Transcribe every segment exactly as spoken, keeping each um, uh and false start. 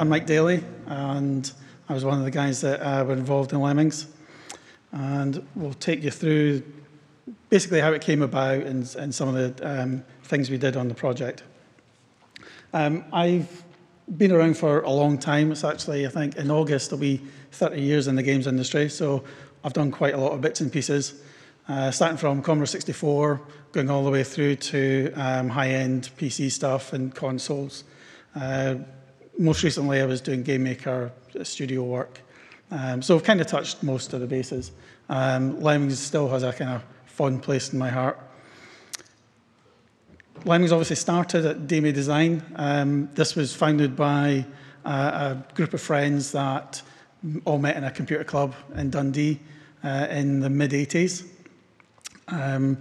I'm Mike Dailly, and I was one of the guys that uh, were involved in Lemmings. And we'll take you through basically how it came about and, and some of the um, things we did on the project. Um, I've been around for a long time. It's actually, I think, in August, it'll be thirty years in the games industry. So I've done quite a lot of bits and pieces, uh, starting from Commodore sixty-four, going all the way through to um, high-end P C stuff and consoles. Uh, most recently, I was doing game maker studio work. Um, so I've kind of touched most of the bases. Um, Lemmings still has a kind of fond place in my heart. Lemmings obviously started at D M A Design. Um, this was founded by uh, a group of friends that all met in a computer club in Dundee uh, in the mid eighties. Um,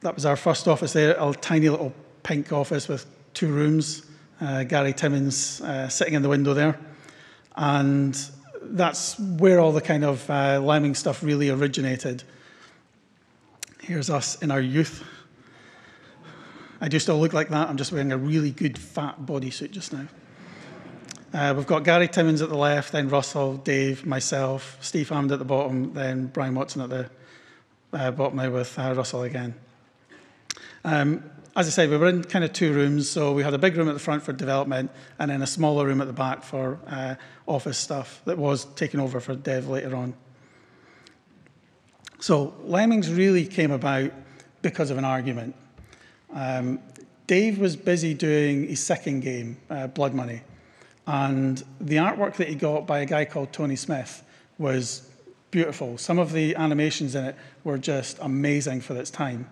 that was our first office there, a tiny little pink office with two rooms, uh, Gary Timmins uh, sitting in the window there. And that's where all the kind of uh, Lemming stuff really originated. Here's us in our youth. I do still look like that. I'm just wearing a really good fat bodysuit just now. Uh, we've got Gary Timmins at the left, then Russell, Dave, myself, Steve Hammond at the bottom, then Brian Watson at the uh, bottom now with uh, Russell again. Um, As I said, we were in kind of two rooms, so we had a big room at the front for development and then a smaller room at the back for uh, office stuff that was taken over for dev later on. So Lemmings really came about because of an argument. Um, Dave was busy doing his second game, uh, Blood Money, and the artwork that he got by a guy called Tony Smith was beautiful. Some of the animations in it were just amazing for its time.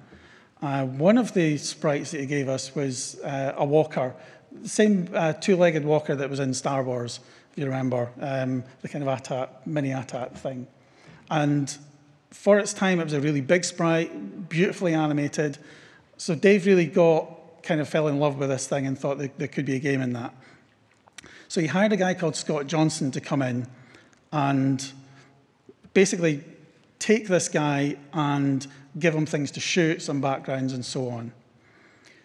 Uh, one of the sprites that he gave us was uh, a walker, the same uh, two-legged walker that was in Star Wars, if you remember, um, the kind of AT-AT, mini-AT-AT thing. And for its time, it was a really big sprite, beautifully animated. So Dave really got, kind of fell in love with this thing and thought that there could be a game in that. So he hired a guy called Scott Johnson to come in and basically take this guy and give him things to shoot, some backgrounds, and so on.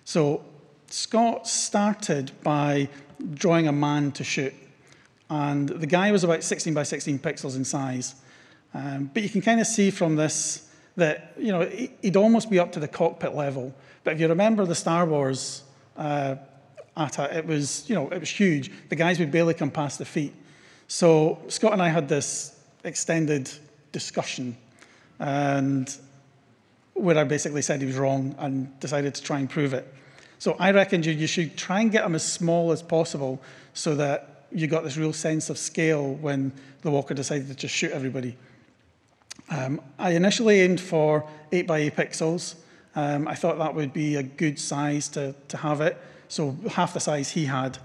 So Scott started by drawing a man to shoot. And the guy was about sixteen by sixteen pixels in size. Um, but you can kind of see from this that, you know, he'd almost be up to the cockpit level. But if you remember the Star Wars uh, A T A T, it was, you know, it was huge. The guys would barely come past the feet. So Scott and I had this extended discussion. And where I basically said he was wrong and decided to try and prove it. So I reckon you, you should try and get him as small as possible so that you got this real sense of scale when the walker decided to just shoot everybody. Um, I initially aimed for eight by eight pixels. Um, I thought that would be a good size to, to have it, so half the size he had.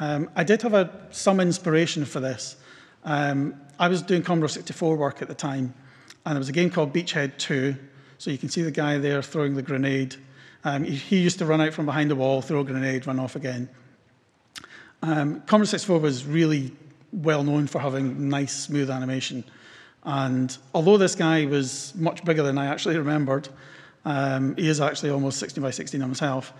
Um, I did have a, some inspiration for this. Um, I was doing Commodore sixty-four work at the time, and there was a game called Beachhead two. So you can see the guy there throwing the grenade. Um, he, he used to run out from behind the wall, throw a grenade, run off again. Um, Commodore sixty-four was really well known for having nice, smooth animation. And although this guy was much bigger than I actually remembered, um, he is actually almost sixteen by sixteen on himself,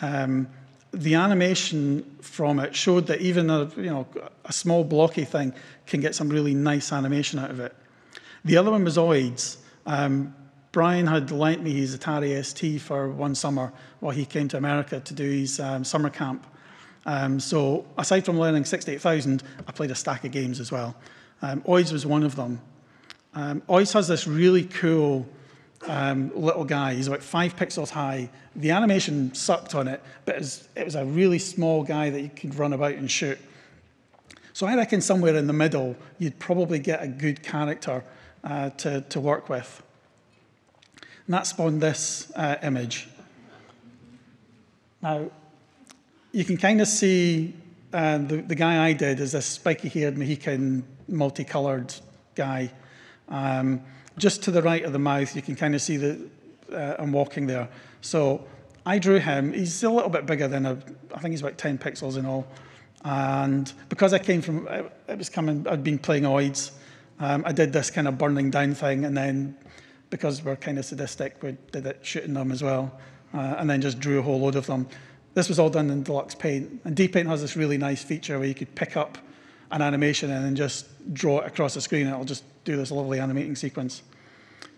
um, the animation from it showed that even a, you know, a small blocky thing can get some really nice animation out of it. The other one was O I D S. Um, Brian had lent me his Atari S T for one summer while he came to America to do his um, summer camp. Um, so aside from learning sixty-eight thousand, I played a stack of games as well. Um, O I D S was one of them. Um, O I D S has this really cool um, little guy. He's about five pixels high. The animation sucked on it, but it was, it was a really small guy that you could run about and shoot. So I reckon somewhere in the middle, you'd probably get a good character uh, to, to work with. And that spawned this uh, image. Now, you can kind of see uh, the, the guy I did is this spiky-haired Mohican, multicolored guy. Um, just to the right of the mouth, you can kind of see that uh, I'm walking there. So I drew him. He's a little bit bigger than, a, I think he's about ten pixels in all. And because I came from, it was coming, I'd been playing O I D S. Um, I did this kind of burning down thing, and then because we're kind of sadistic, we did it shooting them as well, uh, and then just drew a whole load of them. This was all done in Deluxe Paint. And D-Paint has this really nice feature where you could pick up an animation and then just draw it across the screen, and it'll just do this lovely animating sequence.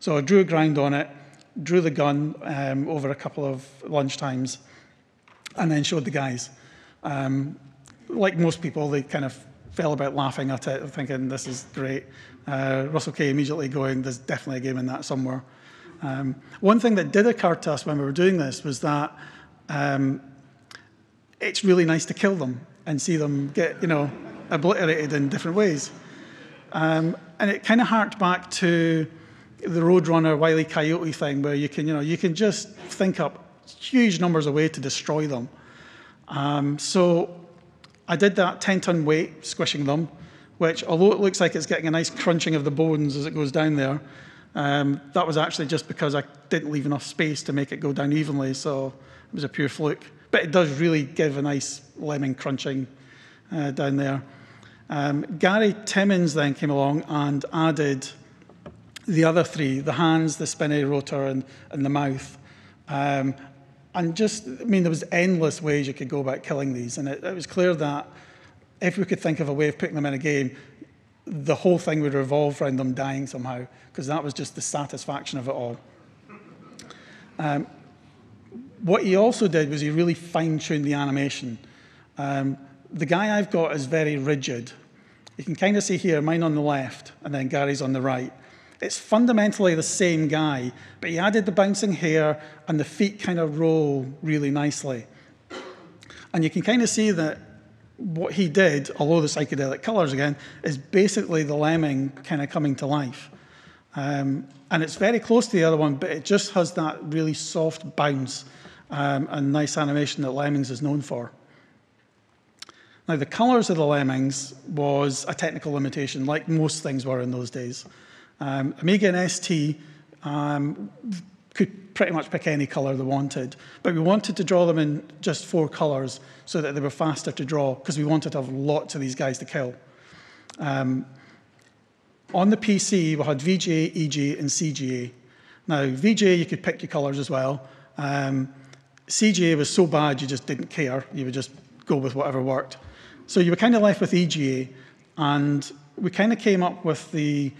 So I drew a grind on it, drew the gun um, over a couple of lunchtimes, and then showed the guys. Um, like most people, they kind of fell about laughing at it, thinking this is great. Uh, Russell Kaye immediately going, there's definitely a game in that somewhere. Um, one thing that did occur to us when we were doing this was that um, it's really nice to kill them and see them get, you know, obliterated in different ways. Um, and it kind of harked back to the Roadrunner Wile E. Coyote thing, where you can, you know, you can just think up huge numbers of ways to destroy them. Um, so I did that ten-ton weight, squishing them, which, although it looks like it's getting a nice crunching of the bones as it goes down there, um, that was actually just because I didn't leave enough space to make it go down evenly, so it was a pure fluke. But it does really give a nice lemming crunching uh, down there. Um, Gary Timmins then came along and added the other three, the hands, the spinny rotor, and, and the mouth. Um, and just, I mean, there was endless ways you could go about killing these. And it, it was clear that if we could think of a way of putting them in a game, the whole thing would revolve around them dying somehow, because that was just the satisfaction of it all. Um, what he also did was he really fine-tuned the animation. Um, the guy I've got is very rigid. You can kind of see here, mine on the left, and then Gary's on the right. It's fundamentally the same guy, but he added the bouncing hair and the feet kind of roll really nicely. And you can kind of see that what he did, although the psychedelic colors again, is basically the lemming kind of coming to life. Um, and it's very close to the other one, but it just has that really soft bounce um, and nice animation that Lemmings is known for. Now, the colors of the Lemmings was a technical limitation, like most things were in those days. Um, Amiga and S T um, could pretty much pick any color they wanted, but we wanted to draw them in just four colors so that they were faster to draw, because we wanted to have lots of these guys to kill. Um, on the P C, we had V G A, E G A, and C G A. Now, V G A, you could pick your colors as well. Um, C G A was so bad, you just didn't care. You would just go with whatever worked. So you were kind of left with E G A, and we kind of came up with the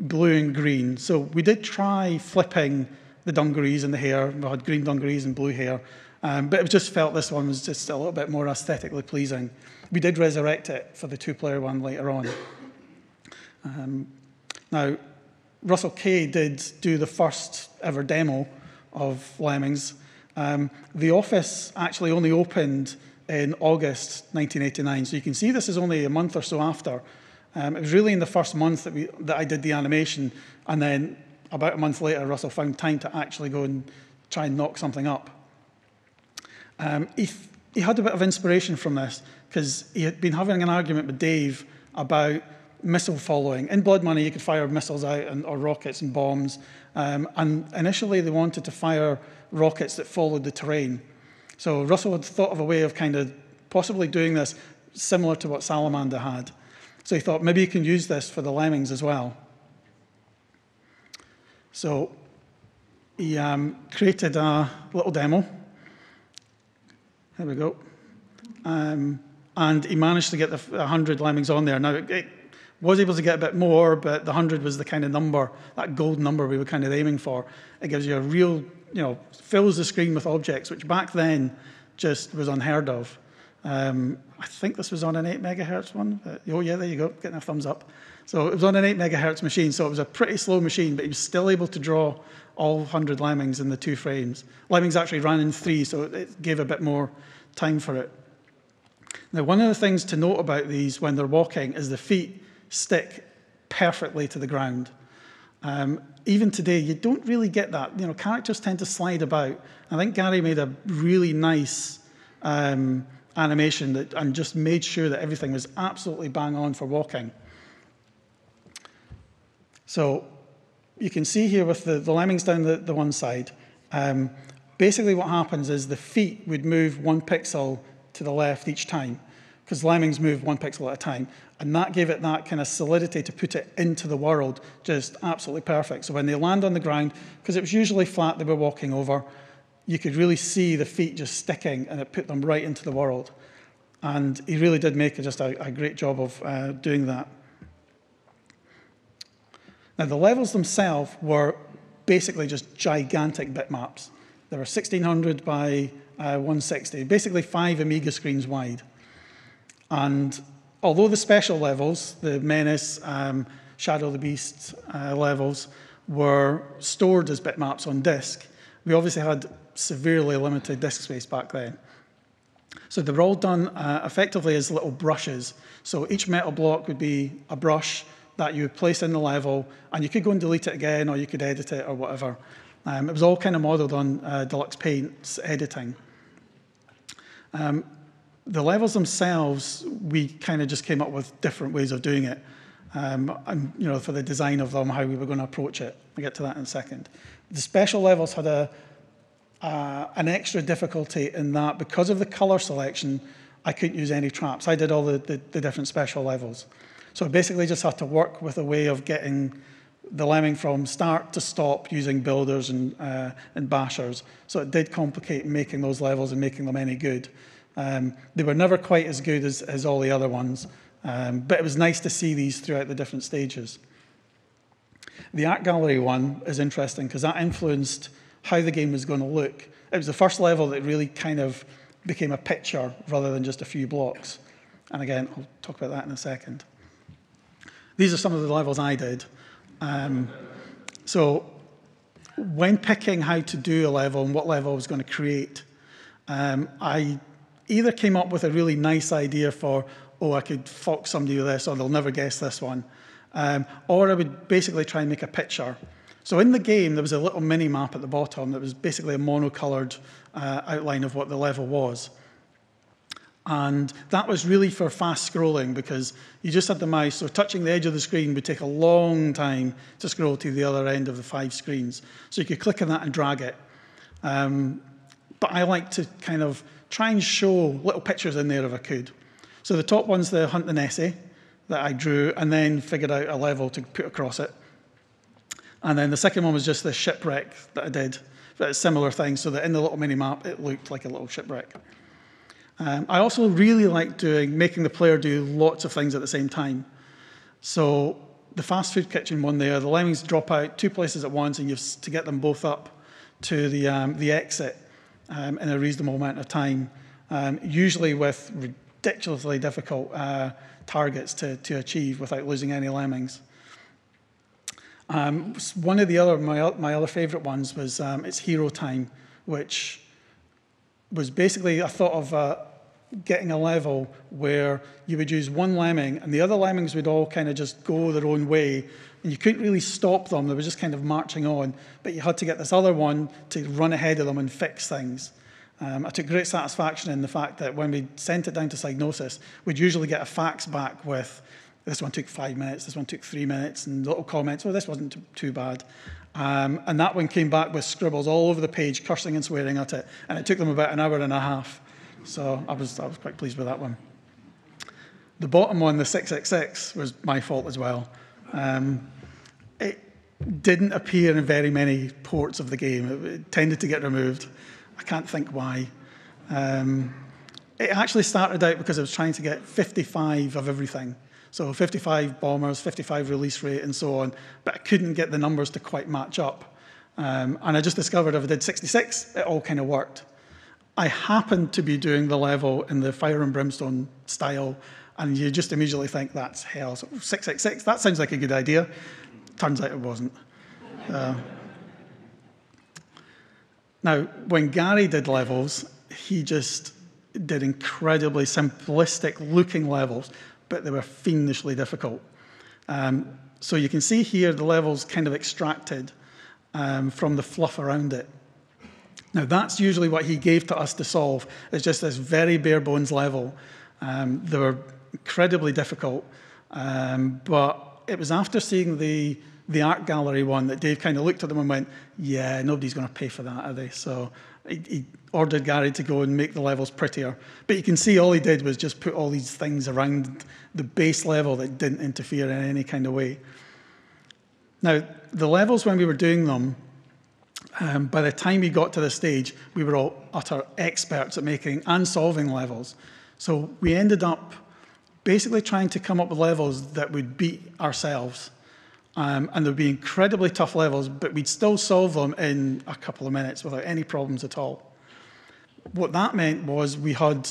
blue and green. So we did try flipping the dungarees and the hair. We had green dungarees and blue hair. Um, but it just felt this one was just a little bit more aesthetically pleasing. We did resurrect it for the two-player one later on. Um, now, Russell Kaye did do the first ever demo of Lemmings. Um, the office actually only opened in August nineteen eighty-nine. So you can see this is only a month or so after. Um, it was really in the first month that, we, that I did the animation, and then about a month later, Russell found time to actually go and try and knock something up. Um, he, he had a bit of inspiration from this, because he had been having an argument with Dave about missile following. In Blood Money, you could fire missiles out, and, or rockets and bombs, um, and initially they wanted to fire rockets that followed the terrain. So Russell had thought of a way of kind of possibly doing this similar to what Salamander had. So he thought, maybe you can use this for the Lemmings as well. So he um, created a little demo. There we go. Um, and he managed to get the one hundred Lemmings on there. Now, it, it was able to get a bit more, but the one hundred was the kind of number, that gold number we were kind of aiming for. It gives you a real, you know, fills the screen with objects, which back then just was unheard of. Um, I think this was on an eight megahertz one. Uh, oh, yeah, there you go, getting a thumbs up. So it was on an eight megahertz machine, so it was a pretty slow machine, but he was still able to draw all one hundred Lemmings in the two frames. Lemmings actually ran in three, so it gave a bit more time for it. Now, one of the things to note about these when they're walking is the feet stick perfectly to the ground. Um, even today, you don't really get that. You know, characters tend to slide about. I think Gary made a really nice Um, animation that, and just made sure that everything was absolutely bang on for walking. So you can see here with the, the Lemmings down the, the one side, um, basically what happens is the feet would move one pixel to the left each time, because Lemmings move one pixel at a time, and that gave it that kind of solidity to put it into the world, just absolutely perfect. So when they land on the ground, because it was usually flat they were walking over, you could really see the feet just sticking, and it put them right into the world. And he really did make just a, a great job of uh, doing that. Now, the levels themselves were basically just gigantic bitmaps. They were sixteen hundred by one sixty, basically five Amiga screens wide. And although the special levels, the Menace, um, Shadow of the Beast uh, levels, were stored as bitmaps on disk, we obviously had severely limited disk space back then. So they were all done uh, effectively as little brushes. So each metal block would be a brush that you would place in the level, and you could go and delete it again, or you could edit it, or whatever. Um, it was all kind of modeled on uh, Deluxe Paint's editing. Um, the levels themselves, we kind of just came up with different ways of doing it. Um, and, you know, for the design of them, how we were going to approach it. I'll get to that in a second. The special levels had a, uh, an extra difficulty in that because of the color selection, I couldn't use any traps. I did all the, the, the different special levels. So I basically just had to work with a way of getting the lemming from start to stop using builders and, uh, and bashers. So it did complicate making those levels and making them any good. Um, they were never quite as good as, as all the other ones. Um, but it was nice to see these throughout the different stages. The art gallery one is interesting because that influenced how the game was going to look. It was the first level that really kind of became a picture rather than just a few blocks. And again, I'll talk about that in a second. These are some of the levels I did. Um, so when picking how to do a level and what level I was going to create, um, I either came up with a really nice idea for, oh, I could fuck somebody with this, or they'll never guess this one. Um, or I would basically try and make a picture. So in the game, there was a little mini-map at the bottom that was basically a mono-coloured uh, outline of what the level was. And that was really for fast scrolling, because you just had the mouse, so touching the edge of the screen would take a long time to scroll to the other end of the five screens. So you could click on that and drag it. Um, but I like to kind of try and show little pictures in there if I could. So the top one's the Hunt the Nessie that I drew and then figured out a level to put across it. And then the second one was just the shipwreck that I did. But it's a similar thing, so that in the little mini-map, it looked like a little shipwreck. Um, I also really like doing, making the player do lots of things at the same time. So the fast food kitchen one there, the lemmings drop out two places at once, and you have to get them both up to the, um, the exit um, in a reasonable amount of time, um, usually with ridiculously difficult uh, targets to, to achieve without losing any lemmings. Um, one of the other, my, my other favorite ones was um, It's Hero Time, which was basically, I thought of uh, getting a level where you would use one lemming and the other lemmings would all kind of just go their own way, and you couldn't really stop them, they were just kind of marching on, but you had to get this other one to run ahead of them and fix things. Um, I took great satisfaction in the fact that when we sent it down to Psygnosis, we'd usually get a fax back with, this one took five minutes, this one took three minutes, and little comments, well, this wasn't too bad. Um, and that one came back with scribbles all over the page, cursing and swearing at it, and it took them about an hour and a half. So I was, I was quite pleased with that one. The bottom one, the six six six, was my fault as well. Um, it didn't appear in very many ports of the game. It, it tended to get removed. I can't think why. Um, it actually started out because I was trying to get fifty-five of everything. So fifty-five bombers, fifty-five release rate, and so on. But I couldn't get the numbers to quite match up. Um, and I just discovered if I did sixty-six, it all kind of worked. I happened to be doing the level in the Fire and Brimstone style, and you just immediately think, that's hell. So six six six, that sounds like a good idea. Turns out it wasn't. Uh, Now, when Gary did levels, he just did incredibly simplistic-looking levels, but they were fiendishly difficult. Um, so you can see here the levels kind of extracted um, from the fluff around it. Now, that's usually what he gave to us to solve. It's just this very bare-bones level. Um, they were incredibly difficult, um, but it was after seeing the the art gallery one that Dave kind of looked at them and went, yeah, nobody's going to pay for that, are they? So he, he ordered Gary to go and make the levels prettier. But you can see all he did was just put all these things around the base level that didn't interfere in any kind of way. Now, the levels when we were doing them, Um, by the time we got to this stage, we were all utter experts at making and solving levels. So we ended up basically trying to come up with levels that would beat ourselves. Um, and they'd be incredibly tough levels, but we'd still solve them in a couple of minutes without any problems at all. What that meant was we had,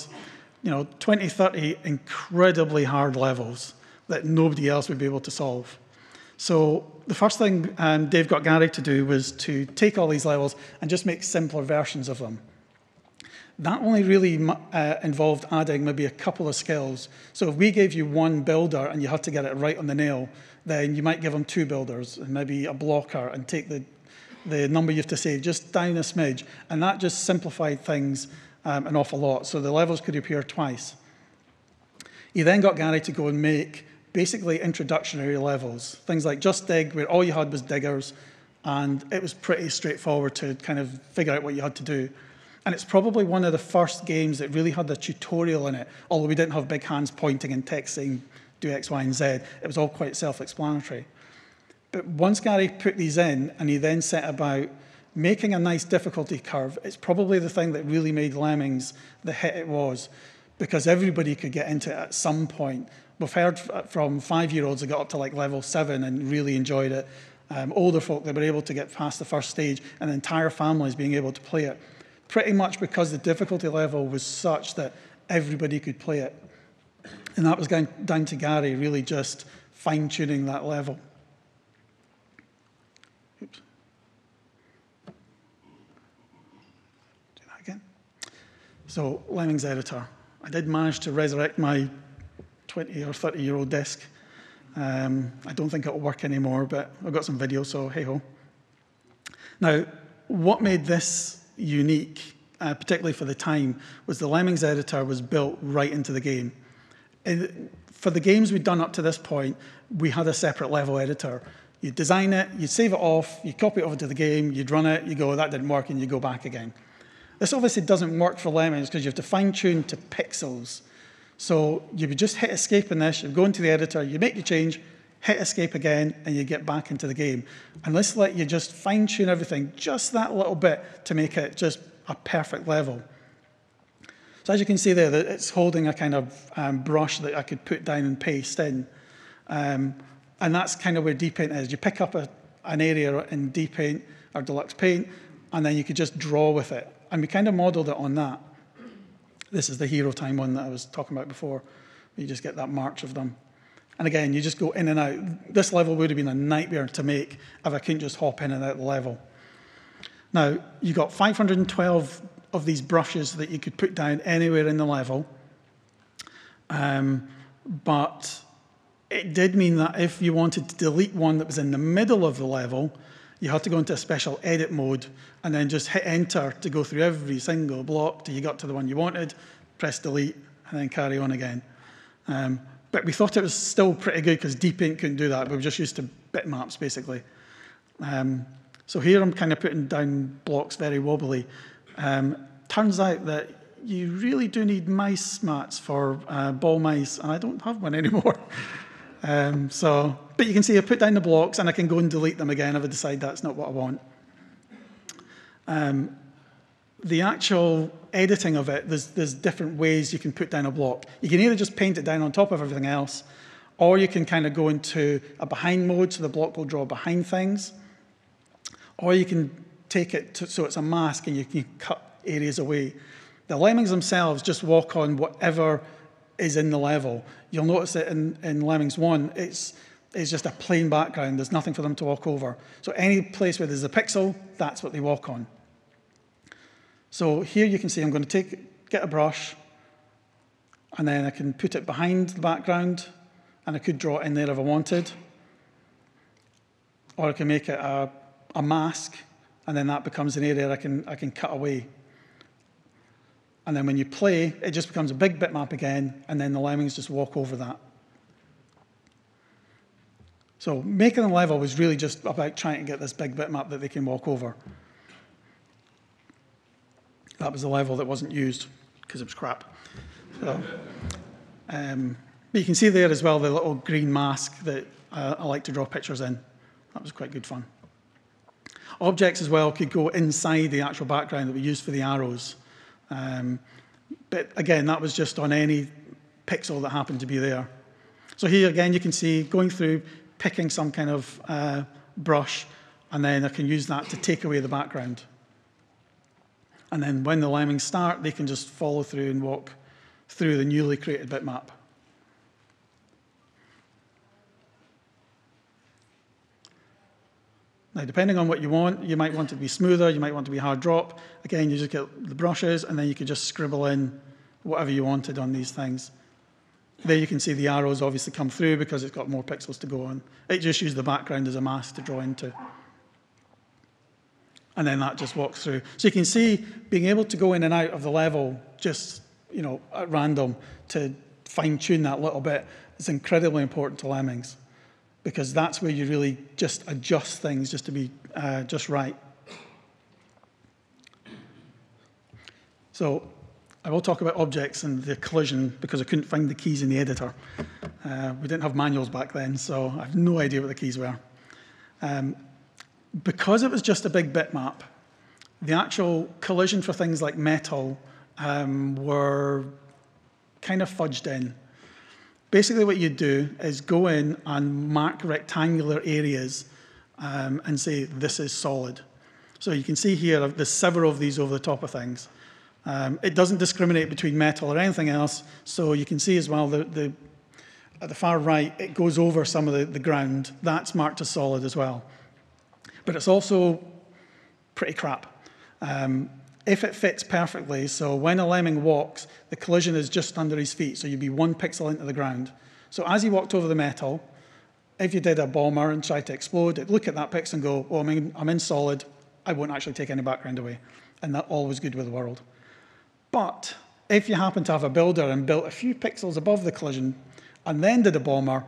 you know, twenty, thirty incredibly hard levels that nobody else would be able to solve. So the first thing um, Dave got Gary to do was to take all these levels and just make simpler versions of them. That only really uh, involved adding maybe a couple of skills. So if we gave you one builder and you had to get it right on the nail, then you might give them two builders and maybe a blocker and take the, the number you have to save just down a smidge. And that just simplified things um, an awful lot. So the levels could appear twice. He then got Gary to go and make basically introductionary levels, things like Just Dig, where all you had was diggers, and it was pretty straightforward to kind of figure out what you had to do. And it's probably one of the first games that really had a tutorial in it, although we didn't have big hands pointing and text saying, do X, Y, and Z. It was all quite self-explanatory. But once Gary put these in, and he then set about making a nice difficulty curve, it's probably the thing that really made Lemmings the hit it was, because everybody could get into it at some point. We've heard from five-year-olds that got up to like level seven and really enjoyed it. Um, older folk that were able to get past the first stage and entire families being able to play it, pretty much because the difficulty level was such that everybody could play it. And that was going down to Gary really just fine-tuning that level. Oops. Do that again. So, Lemmings editor. I did manage to resurrect my twenty or thirty year old disc. Um, I don't think it'll work anymore, but I've got some video, so hey-ho. Now, what made this unique, uh, particularly for the time, was the Lemmings editor was built right into the game. It, for the games we'd done up to this point, we had a separate level editor. You'd design it, you'd save it off, you'd copy it over to the game, you'd run it, you go, that didn't work, and you go back again. This obviously doesn't work for Lemmings because you have to fine-tune to pixels. So you would just hit escape in this, you go into the editor, you make the change, hit escape again, and you get back into the game. And this let you just fine-tune everything just that little bit to make it just a perfect level. So as you can see there, it's holding a kind of um, brush that I could put down and paste in. Um, and that's kind of where DPaint is. You pick up a, an area in DPaint or Deluxe Paint, and then you could just draw with it. And we kind of modeled it on that. This is the Hero Time one that I was talking about before. You just get that march of them. And again, you just go in and out. This level would have been a nightmare to make if I couldn't just hop in and out the level. Now, you got five hundred twelve of these brushes that you could put down anywhere in the level. Um, but it did mean that if you wanted to delete one that was in the middle of the level, you had to go into a special edit mode and then just hit enter to go through every single block till you got to the one you wanted, press delete, and then carry on again. Um, but we thought it was still pretty good because DPaint couldn't do that. We were just used to bitmaps, basically. Um, so here I'm kind of putting down blocks very wobbly. Um, turns out that you really do need mice mats for uh, ball mice, and I don't have one anymore. Um, so, but you can see I put down the blocks and I can go and delete them again if I decide that's not what I want. Um, the actual editing of it, there's, there's different ways you can put down a block. You can either just paint it down on top of everything else, or you can kind of go into a behind mode so the block will draw behind things, or you can take it to, so it's a mask and you can cut areas away. The Lemmings themselves just walk on whatever is in the level. You'll notice that in, in Lemmings one, it's, it's just a plain background. There's nothing for them to walk over. So any place where there's a pixel, that's what they walk on. So here you can see I'm going to take, get a brush, and then I can put it behind the background, and I could draw it in there if I wanted. Or I can make it a, a mask, and then that becomes an area I can, I can cut away. And then when you play, it just becomes a big bitmap again, and then the Lemmings just walk over that. So making a level was really just about trying to get this big bitmap that they can walk over. That was the level that wasn't used, because it was crap. So, um, but you can see there as well the little green mask that uh, I like to draw pictures in. That was quite good fun. Objects as well could go inside the actual background that we used for the arrows. Um, but again, that was just on any pixel that happened to be there. So here again, you can see going through, picking some kind of uh, brush, and then I can use that to take away the background. And then when the lemmings start, they can just follow through and walk through the newly created bitmap. Now, depending on what you want, you might want it to be smoother, you might want it to be hard drop. Again, you just get the brushes, and then you can just scribble in whatever you wanted on these things. There you can see the arrows obviously come through because it's got more pixels to go on. It just used the background as a mask to draw into. And then that just walks through. So you can see being able to go in and out of the level just, you know, at random to fine-tune that little bit is incredibly important to Lemmings, because that's where you really just adjust things just to be uh, just right. So I will talk about objects and the collision because I couldn't find the keys in the editor. Uh, we didn't have manuals back then, so I have no idea what the keys were. Um, because it was just a big bitmap, the actual collision for things like metal um, were kind of fudged in. Basically, what you do is go in and mark rectangular areas um, and say, this is solid. So you can see here, there's several of these over the top of things. Um, it doesn't discriminate between metal or anything else. So you can see as well, the, the, at the far right, it goes over some of the, the ground. That's marked as solid as well. But it's also pretty crap. Um, If it fits perfectly, so when a lemming walks, the collision is just under his feet, so you'd be one pixel into the ground. So as he walked over the metal, if you did a bomber and tried to explode, it'd look at that pixel and go, oh, I'm in, I'm in solid, I won't actually take any background away. And that all was good with the world. But if you happen to have a builder and built a few pixels above the collision and then did a bomber,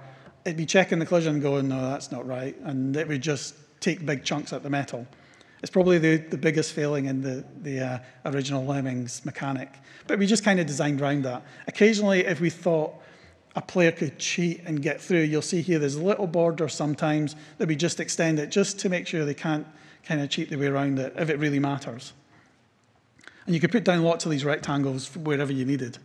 it'd be checking the collision and going, no, that's not right. And it would just take big chunks out the metal. It's probably the, the biggest failing in the, the uh, original Lemmings mechanic. But we just kind of designed around that. Occasionally, if we thought a player could cheat and get through, you'll see here there's a little border sometimes that we just extend it just to make sure they can't kind of cheat their way around it, if it really matters. And you could put down lots of these rectangles wherever you needed.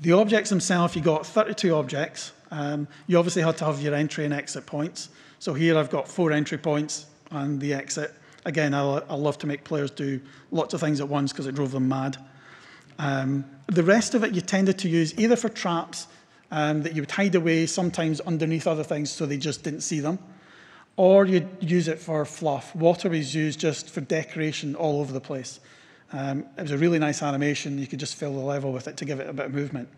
The objects themselves, you got thirty-two objects. Um, you obviously had to have your entry and exit points. So here I've got four entry points and the exit. Again, I, I love to make players do lots of things at once because it drove them mad. Um, the rest of it you tended to use either for traps um, that you would hide away sometimes underneath other things so they just didn't see them, or you'd use it for fluff. Water was used just for decoration all over the place. Um, it was a really nice animation. You could just fill the level with it to give it a bit of movement.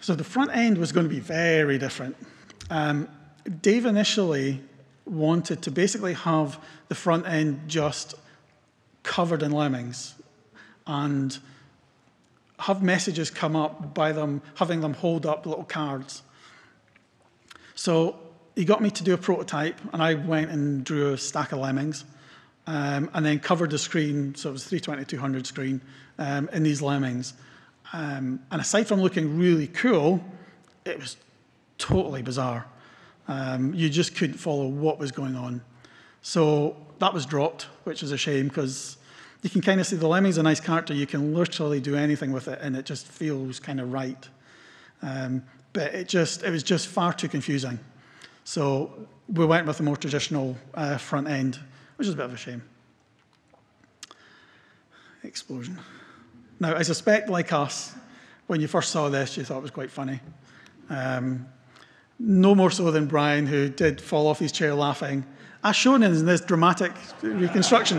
So the front end was going to be very different. Um, Dave initially wanted to basically have the front end just covered in lemmings and have messages come up by them, having them hold up little cards. So he got me to do a prototype, and I went and drew a stack of lemmings um, and then covered the screen, so it was three twenty by two hundred screen, um, in these lemmings. Um, and aside from looking really cool, it was totally bizarre. Um, you just couldn't follow what was going on. So that was dropped, which is a shame, because you can kind of see the lemming's a nice character. You can literally do anything with it, and it just feels kind of right. Um, but it just it was just far too confusing. So we went with a more traditional uh, front end, which is a bit of a shame. Explosion. Now, I suspect, like us, when you first saw this, you thought it was quite funny. Um, No more so than Brian, who did fall off his chair laughing, as shown in this dramatic reconstruction.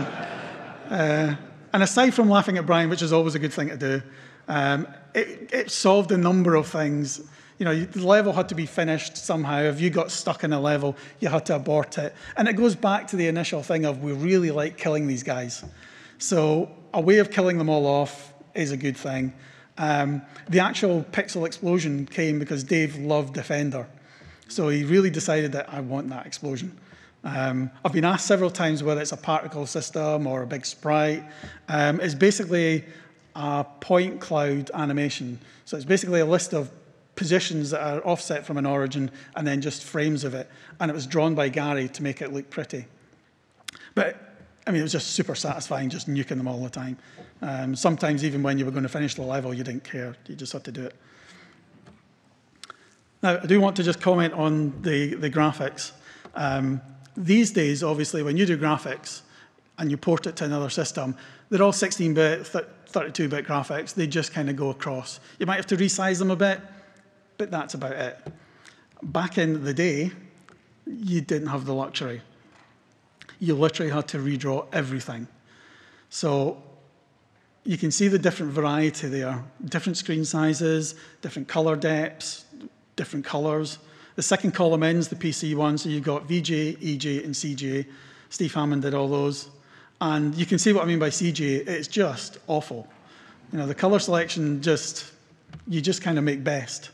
Uh, and aside from laughing at Brian, which is always a good thing to do, um, it, it solved a number of things. You know, the level had to be finished somehow. If you got stuck in a level, you had to abort it. And it goes back to the initial thing of, we really like killing these guys. So a way of killing them all off is a good thing. Um, the actual pixel explosion came because Dave loved Defender. So he really decided that I want that explosion. Um, I've been asked several times whether it's a particle system or a big sprite. Um, it's basically a point cloud animation. So it's basically a list of positions that are offset from an origin and then just frames of it. And it was drawn by Gary to make it look pretty. But I mean, it was just super satisfying, just nuking them all the time. Um, sometimes even when you were going to finish the level, you didn't care. You just had to do it. Now, I do want to just comment on the, the graphics. Um, these days, obviously, when you do graphics and you port it to another system, they're all sixteen-bit, thirty-two-bit graphics. They just kind of go across. You might have to resize them a bit, but that's about it. Back in the day, you didn't have the luxury. You literally had to redraw everything. So you can see the different variety there, different screen sizes, different color depths, different colors. The second column in's the P C one, so you've got V G A, E G A, and C G A. Steve Hammond did all those. And you can see what I mean by C G A. It's just awful. You know, the color selection just, you just kind of make best.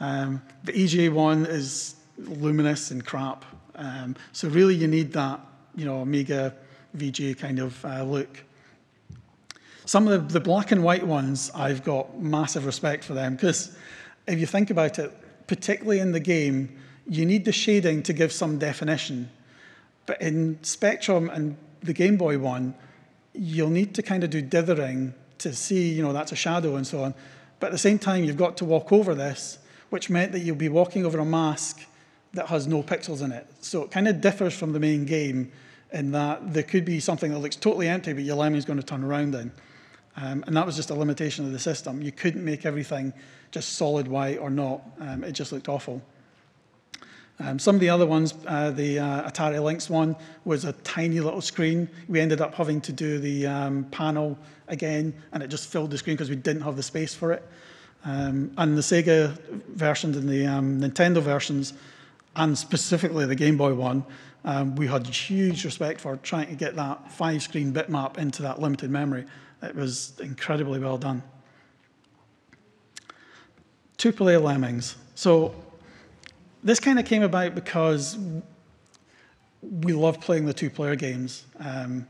Um, the E G A one is luminous and crap. Um, so really you need that, you know, Amiga V G A kind of uh, look. Some of the, the black and white ones, I've got massive respect for them, because if you think about it, particularly in the game, you need the shading to give some definition. But in Spectrum and the Game Boy one, you'll need to kind of do dithering to see, you know, that's a shadow and so on. But at the same time, you've got to walk over this, which meant that you'll be walking over a mask that has no pixels in it. So it kind of differs from the main game in that there could be something that looks totally empty, but your lemming's going to turn around in. Um, and that was just a limitation of the system. You couldn't make everything just solid white or not. Um, it just looked awful. Um, some of the other ones, uh, the uh, Atari Lynx one was a tiny little screen. We ended up having to do the um, panel again, and it just filled the screen because we didn't have the space for it. Um, and the Sega versions and the um, Nintendo versions, and specifically the Game Boy one, um, we had huge respect for trying to get that five-screen bitmap into that limited memory. It was incredibly well done. Two-player Lemmings. So this kind of came about because we love playing the two-player games. Um,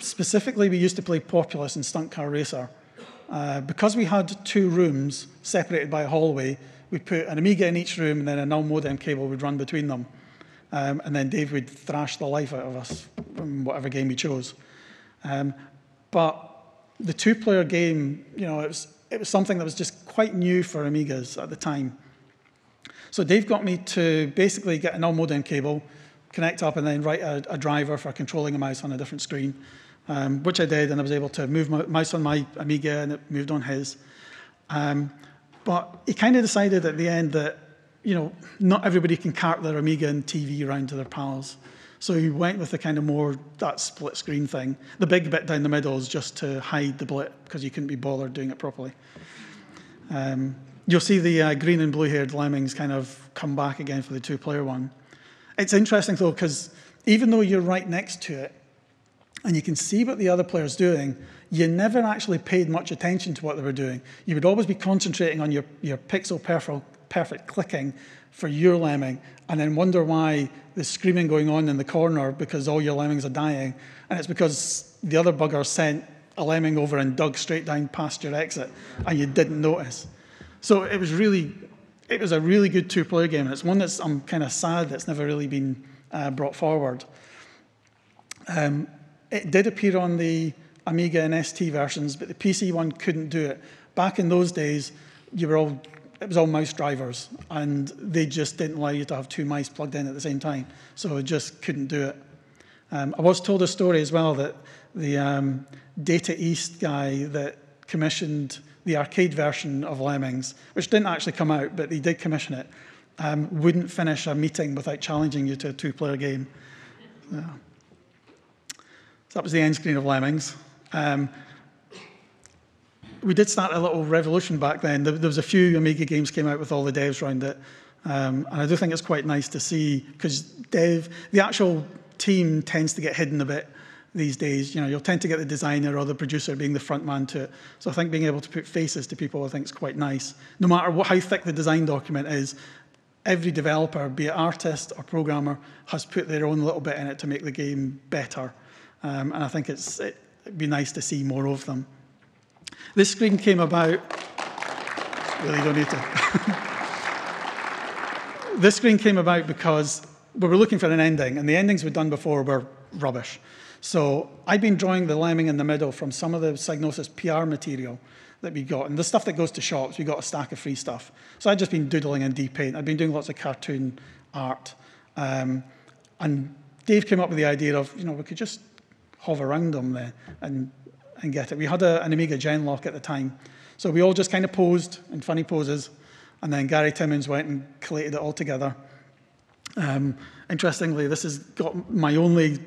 specifically, we used to play Populous and Stunt Car Racer. Uh, because we had two rooms separated by a hallway, we put an Amiga in each room, and then a null modem cable would run between them. Um, and then Dave would thrash the life out of us in whatever game we chose. Um, but the two-player game, you know, it was, it was something that was just quite new for Amigas at the time. So Dave got me to basically get a null modem cable, connect up, and then write a, a driver for controlling a mouse on a different screen, um, which I did, and I was able to move my mouse on my Amiga, and it moved on his. Um, But he kind of decided at the end that, you know, not everybody can cart their Amiga and T V around to their pals. So he went with the kind of more, that split screen thing. The big bit down the middle is just to hide the blip because you couldn't be bothered doing it properly. Um, you'll see the uh, green and blue-haired lemmings kind of come back again for the two-player one. It's interesting, though, because even though you're right next to it and you can see what the other player's doing, you never actually paid much attention to what they were doing. You would always be concentrating on your, your pixel perfect, perfect clicking for your lemming, and then wonder why there's screaming going on in the corner because all your lemmings are dying. And it's because the other bugger sent a lemming over and dug straight down past your exit, and you didn't notice. So it was really, it was a really good two-player game, and it's one that's, I'm kind of sad that's never really been uh, brought forward. Um, it did appear on the Amiga and S T versions, but the P C one couldn't do it. Back in those days, you were all, it was all mouse drivers, and they just didn't allow you to have two mice plugged in at the same time, so it just couldn't do it. Um, I was told a story as well that the um, Data East guy that commissioned the arcade version of Lemmings, which didn't actually come out, but he did commission it, um, wouldn't finish a meeting without challenging you to a two-player game. So, so that was the end screen of Lemmings. Um, we did start a little revolution back then. There, there was a few Amiga games came out with all the devs around it. Um, and I do think it's quite nice to see, because dev, the actual team tends to get hidden a bit these days. You know, you'll tend to get the designer or the producer being the front man to it. So I think being able to put faces to people, I think, is quite nice. No matter what, how thick the design document is, every developer, be it artist or programmer, has put their own little bit in it to make the game better. Um, and I think it's, it, It'd be nice to see more of them. This screen came about. really don't need to. This screen came about because we were looking for an ending, and the endings we'd done before were rubbish. So I'd been drawing the lemming in the middle from some of the Psygnosis P R material that we got, and the stuff that goes to shops, we got a stack of free stuff. So I'd just been doodling in D-Paint. I'd been doing lots of cartoon art. Um, and Dave came up with the idea of, you know, we could just hover around them there and, and get it. We had a, an Amiga Genlock at the time. So we all just kind of posed in funny poses. And then Gary Timmins went and collated it all together. Um, interestingly, this has got my only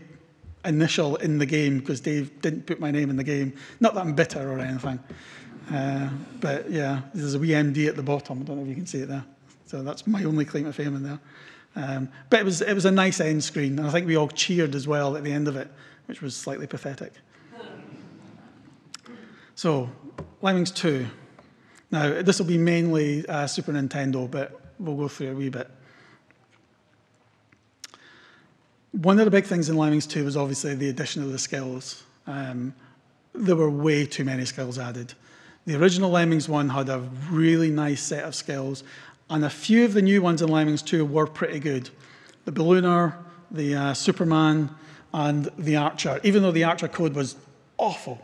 initial in the game, because Dave didn't put my name in the game. Not that I'm bitter or anything. Uh, but yeah, there's a wee M D at the bottom. I don't know if you can see it there. So that's my only claim to fame in there. Um, but it was, it was a nice end screen. And I think we all cheered as well at the end of it, which was slightly pathetic. So, Lemmings two. Now, this will be mainly uh, Super Nintendo, but we'll go through a wee bit. One of the big things in Lemmings two was obviously the addition of the skills. Um, there were way too many skills added. The original Lemmings one had a really nice set of skills, and a few of the new ones in Lemmings two were pretty good. The Ballooner, the uh, Superman, and the Archer, even though the Archer code was awful.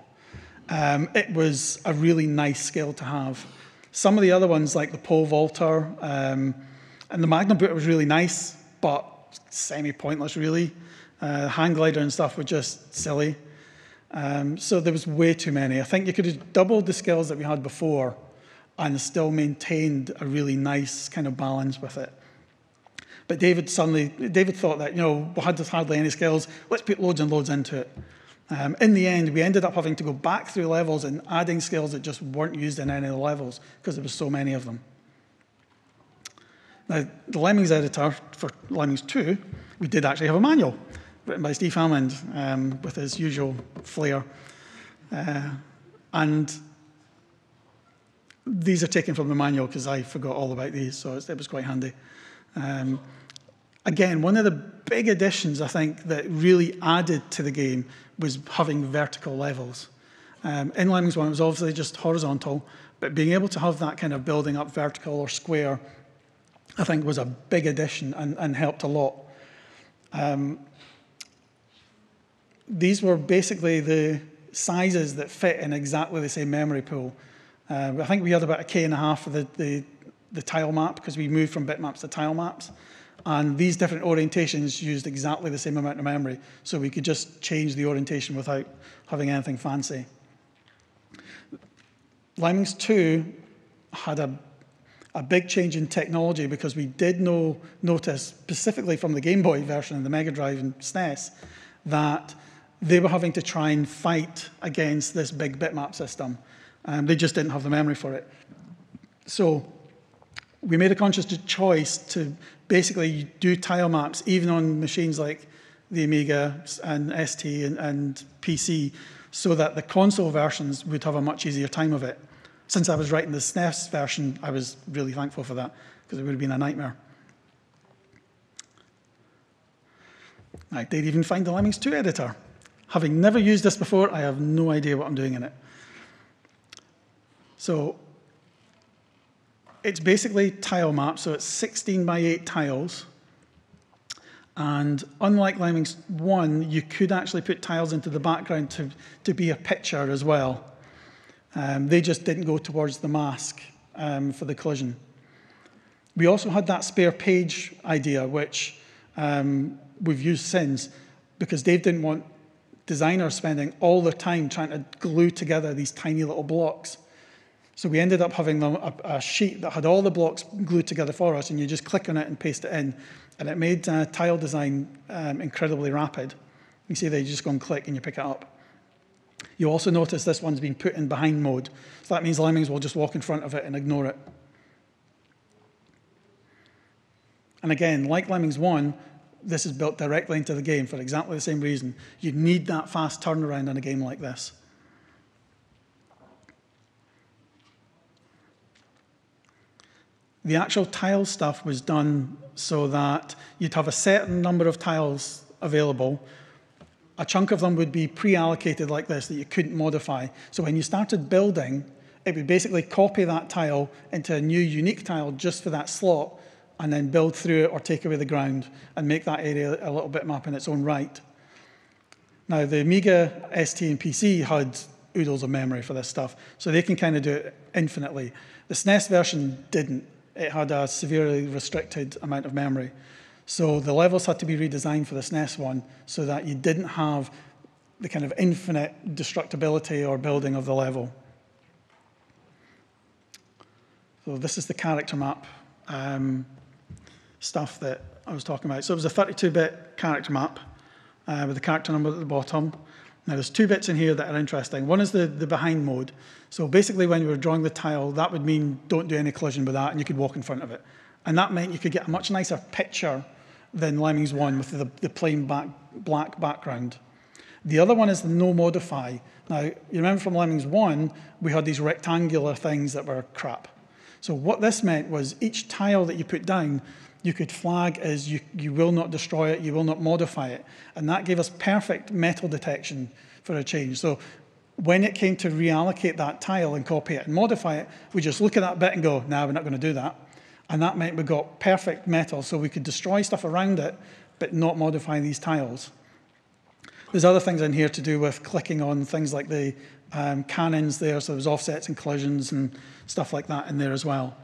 Um, it was a really nice skill to have. Some of the other ones, like the pole vaulter, um, and the Magnum Booter was really nice, but semi-pointless, really. Uh, hand glider and stuff were just silly. Um, so there was way too many. I think you could have doubled the skills that we had before and still maintained a really nice kind of balance with it. But David suddenly, David thought that, you know, we had hardly any skills, let's put loads and loads into it. Um, in the end, we ended up having to go back through levels and adding skills that just weren't used in any of the levels because there were so many of them. Now, the Lemmings editor for Lemmings two, we did actually have a manual written by Steve Hammond um, with his usual flair. Uh, and these are taken from the manual because I forgot all about these, so it was quite handy. Um, Again, one of the big additions, I think, that really added to the game was having vertical levels. Um, in Lemmings one, it was obviously just horizontal, but being able to have that kind of building up vertical or square, I think, was a big addition and, and helped a lot. Um, these were basically the sizes that fit in exactly the same memory pool. Uh, I think we had about a K and a half for the, the, the tile map, because we moved from bitmaps to tile maps. And these different orientations used exactly the same amount of memory, so we could just change the orientation without having anything fancy. Lemmings two had a, a big change in technology, because we did know, notice, specifically from the Game Boy version and the Mega Drive and S N E S, that they were having to try and fight against this big bitmap system. Um, they just didn't have the memory for it. So we made a conscious choice to basically do tile maps, even on machines like the Amiga and S T and, and P C, so that the console versions would have a much easier time of it. Since I was writing the S N E S version, I was really thankful for that, because it would have been a nightmare. I did even find the Lemmings two editor. Having never used this before, I have no idea what I'm doing in it. So it's basically tile map, so it's sixteen by eight tiles. And unlike Lemmings one, you could actually put tiles into the background to, to be a picture as well. Um, they just didn't go towards the mask um, for the collision. We also had that spare page idea, which um, we've used since, because Dave didn't want designers spending all their time trying to glue together these tiny little blocks. So we ended up having a, a sheet that had all the blocks glued together for us, and you just click on it and paste it in. And it made uh, tile design um, incredibly rapid. You see there, you just go and click and you pick it up. You also notice this one's been put in behind mode. So that means Lemmings will just walk in front of it and ignore it. And again, like Lemmings one, this is built directly into the game for exactly the same reason. You need that fast turnaround in a game like this. The actual tile stuff was done so that you'd have a certain number of tiles available. A chunk of them would be pre-allocated like this that you couldn't modify. So when you started building, it would basically copy that tile into a new unique tile just for that slot, and then build through it or take away the ground and make that area a little bit map in its own right. Now, the Amiga, S T, and P C had oodles of memory for this stuff, so they can kind of do it infinitely. The S N E S version didn't. It had a severely restricted amount of memory. So the levels had to be redesigned for the S N E S one so that you didn't have the kind of infinite destructibility or building of the level. So this is the character map um, stuff that I was talking about. So it was a thirty-two bit character map uh, with the character number at the bottom. Now, there's two bits in here that are interesting. One is the, the behind mode. So basically, when you were drawing the tile, that would mean don't do any collision with that, and you could walk in front of it. And that meant you could get a much nicer picture than Lemmings one with the, the plain back, black background. The other one is the no modify. Now, you remember from Lemmings one, we had these rectangular things that were crap. So what this meant was each tile that you put down, you could flag as you, you will not destroy it, you will not modify it. And that gave us perfect metal detection for a change. So when it came to reallocate that tile and copy it and modify it, we just look at that bit and go, no, nah, we're not going to do that. And that meant we got perfect metal, so we could destroy stuff around it, but not modify these tiles. There's other things in here to do with clicking on things like the um, cannons there, so there's offsets and collisions and stuff like that in there as well.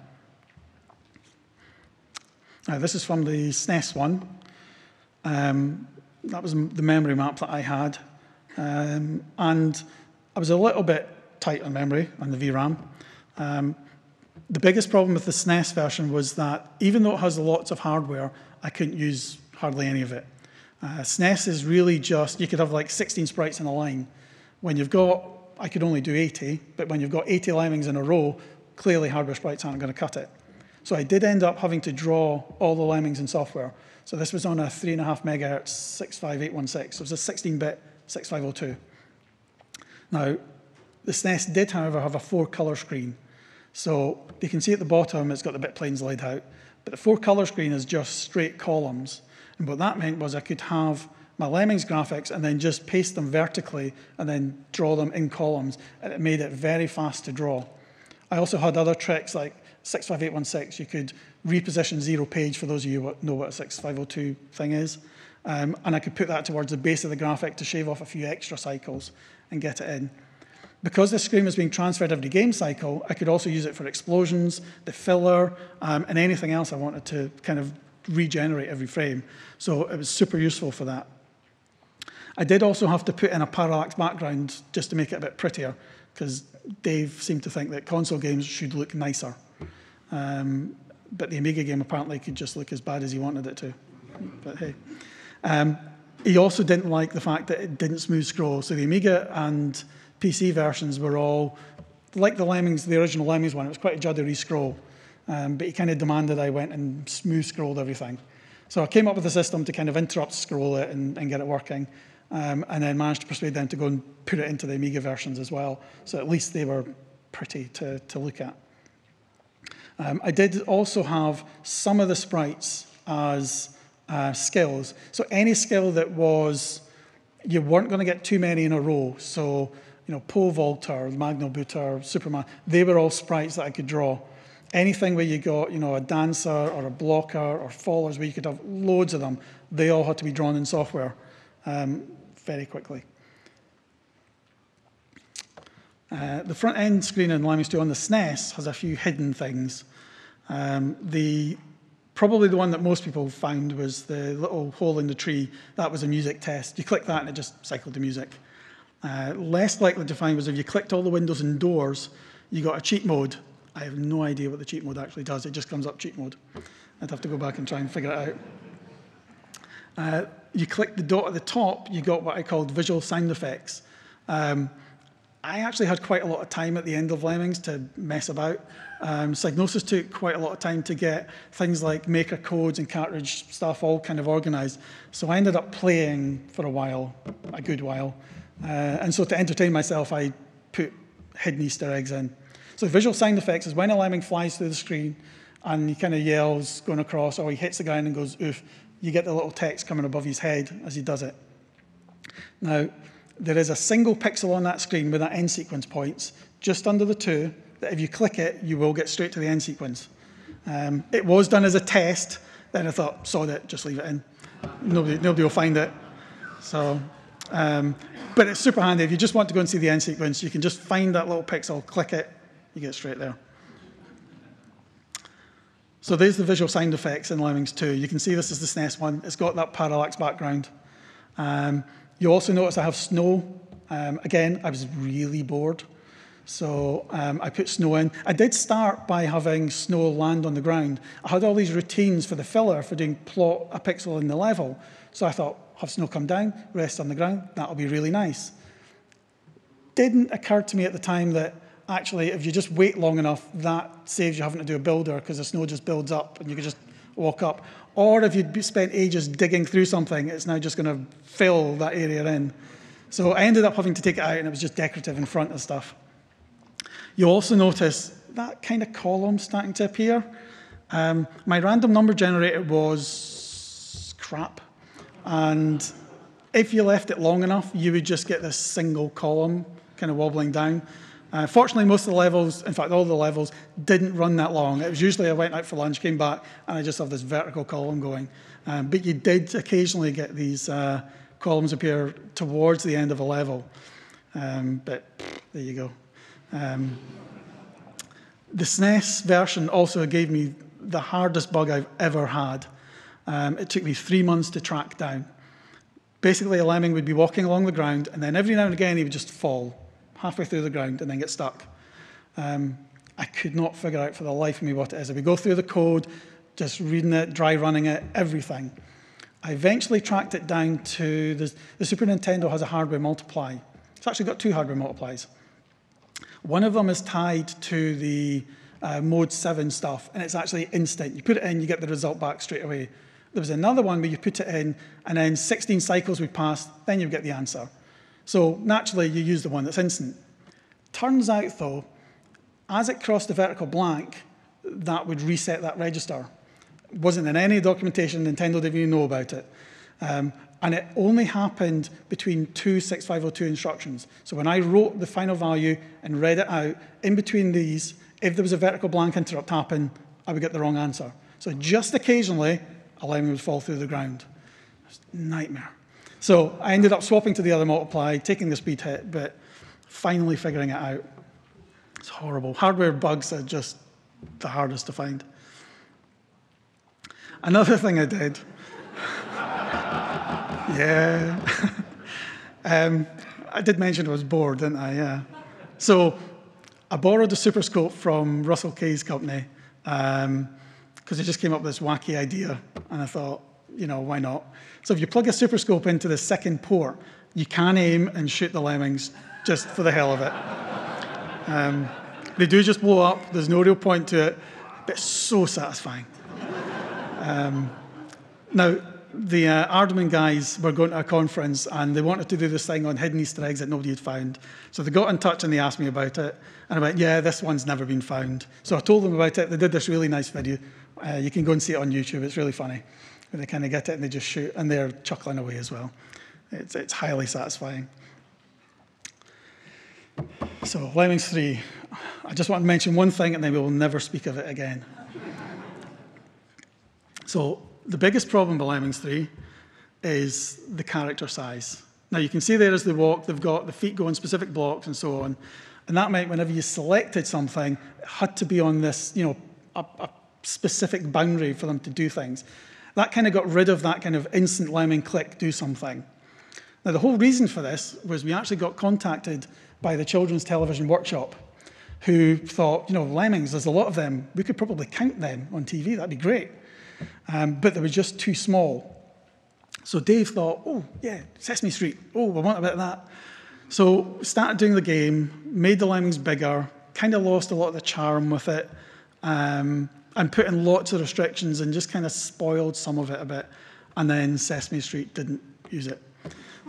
Now, this is from the S N E S one. Um, that was the memory map that I had. Um, and I was a little bit tight on memory on the V RAM. Um, the biggest problem with the S N E S version was that even though it has lots of hardware, I couldn't use hardly any of it. Uh, S N E S is really just, you could have like sixteen sprites in a line. When you've got, I could only do eighty, but when you've got eighty Lemmings in a row, clearly hardware sprites aren't going to cut it. So I did end up having to draw all the Lemmings in software. So this was on a three and a half megahertz six five eight one six. So it was a sixteen bit six five zero two. Now, the S N E S did, however, have a four color screen. So you can see at the bottom, it's got the bit planes laid out. But the four color screen is just straight columns. And what that meant was I could have my Lemmings graphics and then just paste them vertically and then draw them in columns. And it made it very fast to draw. I also had other tricks like six five eight one six. You could reposition zero page for those of you who know what a six five zero two thing is. Um, and I could put that towards the base of the graphic to shave off a few extra cycles and get it in. Because this screen was being transferred every game cycle, I could also use it for explosions, the filler, um, and anything else I wanted to kind of regenerate every frame. So it was super useful for that. I did also have to put in a parallax background just to make it a bit prettier, because Dave seemed to think that console games should look nicer. Um, but the Amiga game apparently could just look as bad as he wanted it to. But hey. Um, he also didn't like the fact that it didn't smooth scroll. So the Amiga and P C versions were all, like the Lemmings, the original Lemmings one, it was quite a juddery scroll. Um, but he kind of demanded I went and smooth scrolled everything. So I came up with a system to kind of interrupt scroll it and, and get it working. Um, and then managed to persuade them to go and put it into the Amiga versions as well. So at least they were pretty to, to look at. Um, I did also have some of the sprites as uh, skills. So any skill that was, you weren't going to get too many in a row. So, you know, pole vaulter, Magno Booter, Superman, they were all sprites that I could draw. Anything where you got, you know, a dancer or a blocker or fallers where you could have loads of them, they all had to be drawn in software um, very quickly. Uh, the front end screen in Lemmings two on the S N E S has a few hidden things. Um, the, probably the one that most people found was the little hole in the tree. That was a music test. You click that and it just cycled the music. Uh, less likely to find was if you clicked all the windows and doors, you got a cheat mode. I have no idea what the cheat mode actually does. It just comes up cheat mode. I'd have to go back and try and figure it out. Uh, you click the dot at the top, you got what I called visual sound effects. Um, I actually had quite a lot of time at the end of Lemmings to mess about. Um, Psygnosis took quite a lot of time to get things like maker codes and cartridge stuff all kind of organised. So I ended up playing for a while, a good while. Uh, and so to entertain myself, I put hidden Easter eggs in. So visual sound effects is when a Lemming flies through the screen and he kind of yells going across, or he hits the ground and goes, oof, you get the little text coming above his head as he does it. Now, there is a single pixel on that screen with that end sequence points just under the two that if you click it, you will get straight to the end sequence. Um, it was done as a test, then I thought, sod it, just leave it in. Nobody, nobody will find it. So, um, but it's super handy. If you just want to go and see the end sequence, you can just find that little pixel, click it, you get straight there. So there's the visual sound effects in Lemmings two. You can see this is the S N E S one. It's got that parallax background. Um, you also notice I have snow. Um, again, I was really bored. So um, I put snow in. I did start by having snow land on the ground. I had all these routines for the filler for doing plot a pixel in the level. So I thought, have snow come down, rest on the ground. That'll be really nice. Didn't occur to me at the time that actually, if you just wait long enough, that saves you having to do a builder because the snow just builds up and you can just walk up. Or if you'd spent ages digging through something, it's now just going to fill that area in. So I ended up having to take it out, and it was just decorative in front of stuff. You'll also notice that kind of column starting to appear. Um, my random number generator was crap. And if you left it long enough, you would just get this single column kind of wobbling down. Uh, fortunately, most of the levels, in fact, all the levels, didn't run that long. It was usually I went out for lunch, came back, and I just have this vertical column going. Um, but you did occasionally get these uh, columns appear towards the end of a level. Um, but there you go. Um, the S N E S version also gave me the hardest bug I've ever had. Um, it took me three months to track down. Basically, a lemming would be walking along the ground, and then every now and again, he would just fall halfway through the ground and then get stuck. Um, I could not figure out for the life of me what it is. I would go through the code, just reading it, dry running it, everything. I eventually tracked it down to the, the Super Nintendo has a hardware multiply. It's actually got two hardware multiplies. One of them is tied to the uh, Mode seven stuff, and it's actually instant. You put it in, you get the result back straight away. There was another one where you put it in, and then sixteen cycles would pass, then you'd get the answer. So naturally, you use the one that's instant. Turns out, though, as it crossed the vertical blank, that would reset that register. It wasn't in any documentation. Nintendo didn't even know about it. Um, and it only happened between two sixty-five oh two instructions. So when I wrote the final value and read it out, in between these, if there was a vertical blank interrupt happen, I would get the wrong answer. So just occasionally, a lemming would fall through the ground. It was a nightmare. So I ended up swapping to the other multiply, taking the speed hit, but finally figuring it out. It's horrible. Hardware bugs are just the hardest to find. Another thing I did. Yeah. um, I did mention I was bored, didn't I? Yeah. So I borrowed a SuperScope from Russell Kaye's company because um, they just came up with this wacky idea, and I thought, you know, why not? So if you plug a SuperScope into the second port, you can aim and shoot the lemmings just for the hell of it. Um, they do just blow up. There's no real point to it, but it's so satisfying. Um, now, the uh, Arderman guys were going to a conference, and they wanted to do this thing on hidden Easter eggs that nobody had found. So they got in touch, and they asked me about it. And I went, yeah, this one's never been found. So I told them about it. They did this really nice video. Uh, you can go and see it on YouTube. It's really funny. They kind of get it, and they just shoot, and they're chuckling away as well. It's, it's highly satisfying. So Lemmings three. I just want to mention one thing, and then we will never speak of it again. So the biggest problem with Lemmings three is the character size. Now, you can see there as they walk, they've got the feet going specific blocks and so on. And that meant whenever you selected something, it had to be on this, you know, a, a specific boundary for them to do things. That kind of got rid of that kind of instant lemming click, do something. Now, the whole reason for this was we actually got contacted by the Children's Television Workshop, who thought, you know, lemmings, there's a lot of them. We could probably count them on T V. That'd be great. Um, but they were just too small. So Dave thought, oh, yeah, Sesame Street. Oh, we want a bit of that. So started doing the game, made the lemmings bigger, kind of lost a lot of the charm with it. Um, and put in lots of restrictions and just kind of spoiled some of it a bit. And then Sesame Street didn't use it.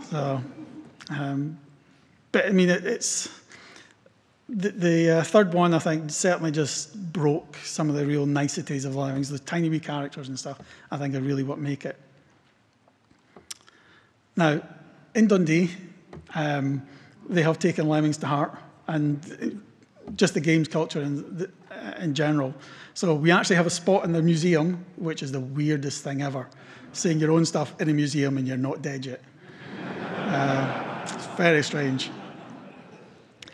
So, um, but I mean, it, it's, the, the uh, third one, I think, certainly just broke some of the real niceties of Lemmings. The tiny wee characters and stuff, I think, are really what make it. Now, in Dundee, um, they have taken Lemmings to heart. And just the games culture in, the, in general. So we actually have a spot in the museum, which is the weirdest thing ever, seeing your own stuff in a museum and you're not dead yet. Uh, it's very strange.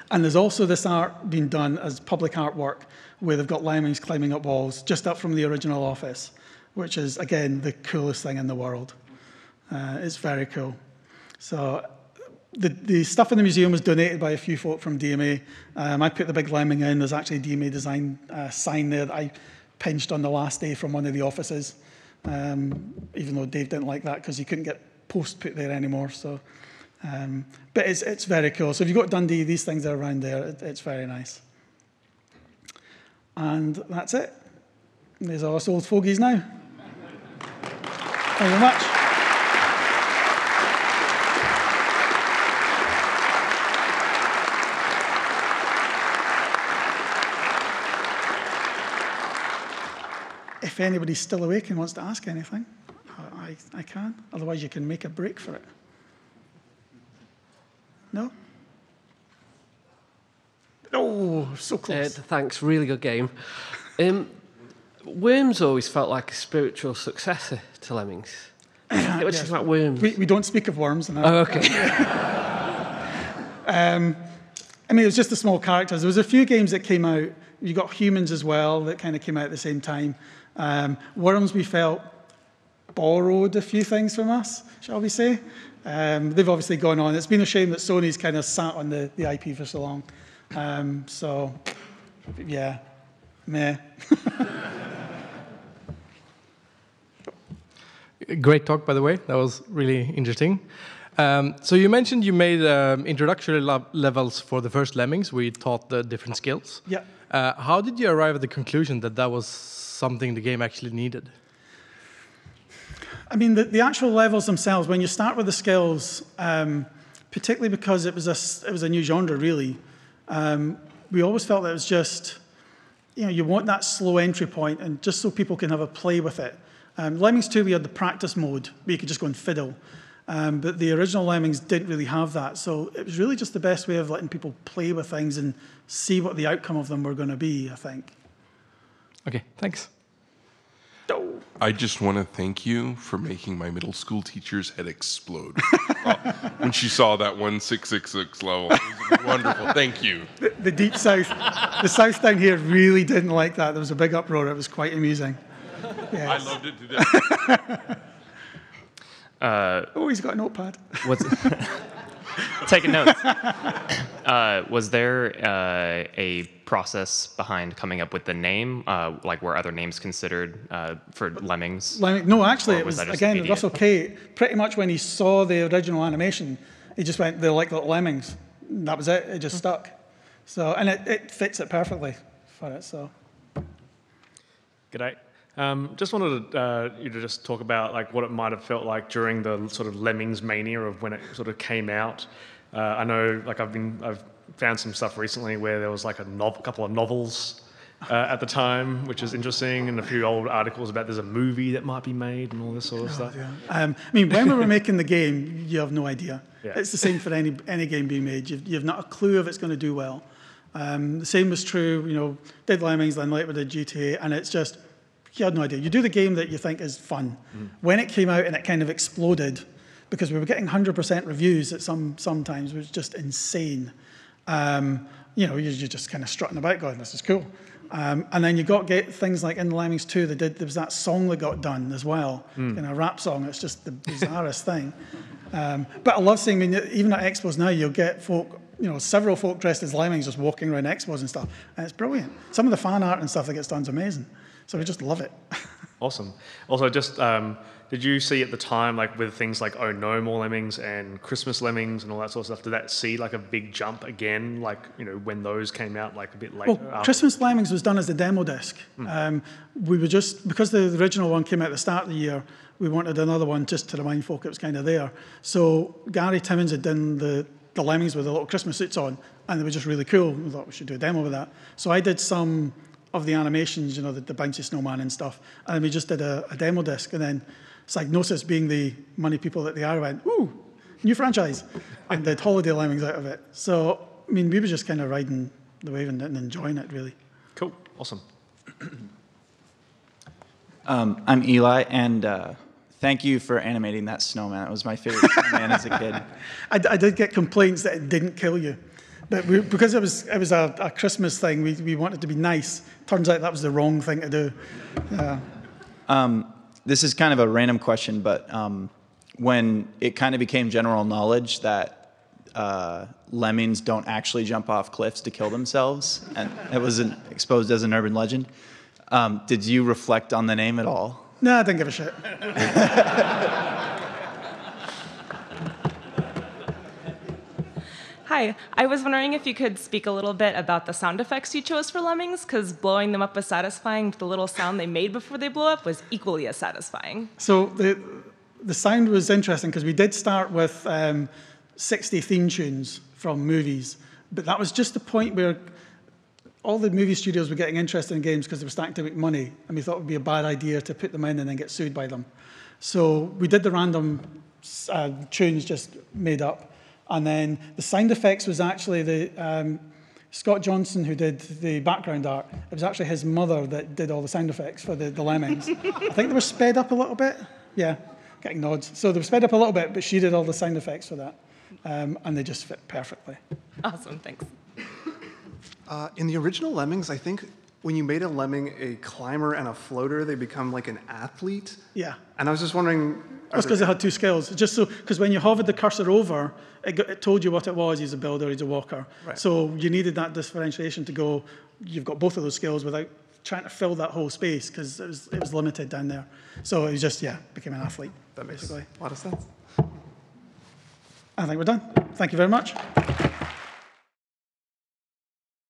And there's also this art being done as public artwork where they've got lemmings climbing up walls just up from the original office, which is, again, the coolest thing in the world. Uh, it's very cool. So the, the stuff in the museum was donated by a few folk from D M A. Um, I put the big lemming in. There's actually a D M A Design uh, sign there that I pinched on the last day from one of the offices, um, even though Dave didn't like that because he couldn't get post put there anymore. So, um, but it's, it's very cool. So if you've got Dundee, these things are around there. It, it's very nice. And that's it. There's all us old fogies now. Thank you very much. If anybody's still awake and wants to ask anything, I, I can. Otherwise, you can make a break for it. No? Oh, so close. Uh, thanks. Really good game. Um, Worms always felt like a spiritual successor to Lemmings. What do you think about Worms? We, we don't speak of Worms. And oh, OK. um, I mean, it was just the small characters. There was a few games that came out. You got Humans as well that kind of came out at the same time. Um, Worms, we felt, borrowed a few things from us, shall we say. Um, they've obviously gone on. It's been a shame that Sony's kind of sat on the, the I P for so long. Um, so, yeah, meh. Great talk, by the way. That was really interesting. Um, so you mentioned you made um, introductory levels for the first Lemmings. We taught the different skills. Yeah. Uh, how did you arrive at the conclusion that that was something the game actually needed? I mean, the, the actual levels themselves, when you start with the skills, um, particularly because it was a, it was a new genre, really, um, we always felt that it was just, you know, you want that slow entry point, and just so people can have a play with it. Um, Lemmings two, we had the practice mode, where you could just go and fiddle. Um, but the original Lemmings didn't really have that. So it was really just the best way of letting people play with things and see what the outcome of them were going to be, I think. OK, thanks. Oh. I just want to thank you for making my middle school teacher's head explode uh, when she saw that one six six six level. It was wonderful. Thank you. The, the deep south, the south down here really didn't like that. There was a big uproar. It was quite amusing. Yes. I loved it to death. Uh, oh, he's got a notepad. Was taking notes. Uh, was there uh, a process behind coming up with the name? Uh, like, were other names considered uh, for Lemmings? Lemming, no, actually, it was, was again, Russell Kaye. Pretty much when he saw the original animation, he just went, they're like little lemmings. And that was it. It just mm-hmm. stuck. So, and it, it fits it perfectly for it. So, good night. Um, just wanted to, uh, you to just talk about like what it might have felt like during the sort of Lemmings mania of when it sort of came out. Uh, I know, like I've been, I've found some stuff recently where there was like a novel, couple of novels uh, at the time, which is interesting, and a few old articles about there's a movie that might be made and all this sort of oh, stuff. Yeah. Um, I mean, when we were making the game, you have no idea. Yeah. It's the same for any any game being made. You've, you've not a clue if it's going to do well. Um, the same was true, you know, did Lemmings, then later did G T A, and it's just. You had no idea. You do the game that you think is fun. Mm. When it came out and it kind of exploded, because we were getting one hundred percent reviews at some sometimes, it was just insane. Um, you know, you're, you're just kind of strutting about going, this is cool. Um, and then you got get things like in Lemmings two, they did, there was that song that got done as well, mm. in a rap song. It's just the bizarrest thing. Um, but I love seeing, I mean, even at Expos now, you'll get folk, you know, several folk dressed as Lemmings just walking around Expos and stuff. And it's brilliant. Some of the fan art and stuff that gets done is amazing. So we just love it. Awesome. Also, just um, did you see at the time, like with things like Oh No More Lemmings and Christmas Lemmings and all that sort of stuff, did that see like a big jump again, like, you know, when those came out like a bit later? Well, Christmas Lemmings was done as the demo disc. Mm. Um, we were just, because the original one came out at the start of the year, we wanted another one just to remind folk it was kind of there. So Gary Timmins had done the, the Lemmings with the little Christmas suits on, and they were just really cool. We thought we should do a demo with that. So I did some of the animations, you know, the, the bouncy snowman and stuff. And then we just did a, a demo disc. And then Psygnosis, being the money people that they are, went, ooh, new franchise, and did Holiday Lemmings out of it. So, I mean, we were just kind of riding the wave and, and enjoying it, really. Cool. Awesome. um, I'm Eli, and uh, thank you for animating that snowman. It was my favorite snowman as a kid. I, I did get complaints that it didn't kill you. But we, because it was, it was a, a Christmas thing, we, we wanted to be nice. Turns out that was the wrong thing to do. Yeah. Um, this is kind of a random question, but um, when it kind of became general knowledge that uh, lemmings don't actually jump off cliffs to kill themselves, and it was an, exposed as an urban legend, um, did you reflect on the name at all? No, I didn't give a shit. Hi, I was wondering if you could speak a little bit about the sound effects you chose for lemmings, because blowing them up was satisfying, but the little sound they made before they blew up was equally as satisfying. So the, the sound was interesting, because we did start with um, sixty theme tunes from movies, but that was just the point where all the movie studios were getting interested in games because they were starting to make money, and we thought it would be a bad idea to put them in and then get sued by them. So we did the random uh, tunes just made up. And then the sound effects was actually the um, Scott Johnson, who did the background art. It was actually his mother that did all the sound effects for the, the lemmings. I think they were sped up a little bit. Yeah, getting nods. So they were sped up a little bit, but she did all the sound effects for that. Um, and they just fit perfectly. Awesome, thanks. Uh, in the original Lemmings, I think when you made a lemming a climber and a floater, they become like an athlete. Yeah. And I was just wondering... That's because they had two skills. Just so, because when you hovered the cursor over, it, got, it told you what it was. He's a builder, he's a walker. Right. So you needed that differentiation to go, you've got both of those skills without trying to fill that whole space, because it was, it was limited down there. So it was just, yeah, became an athlete. That makes basically. a lot of sense. I think we're done. Thank you very much.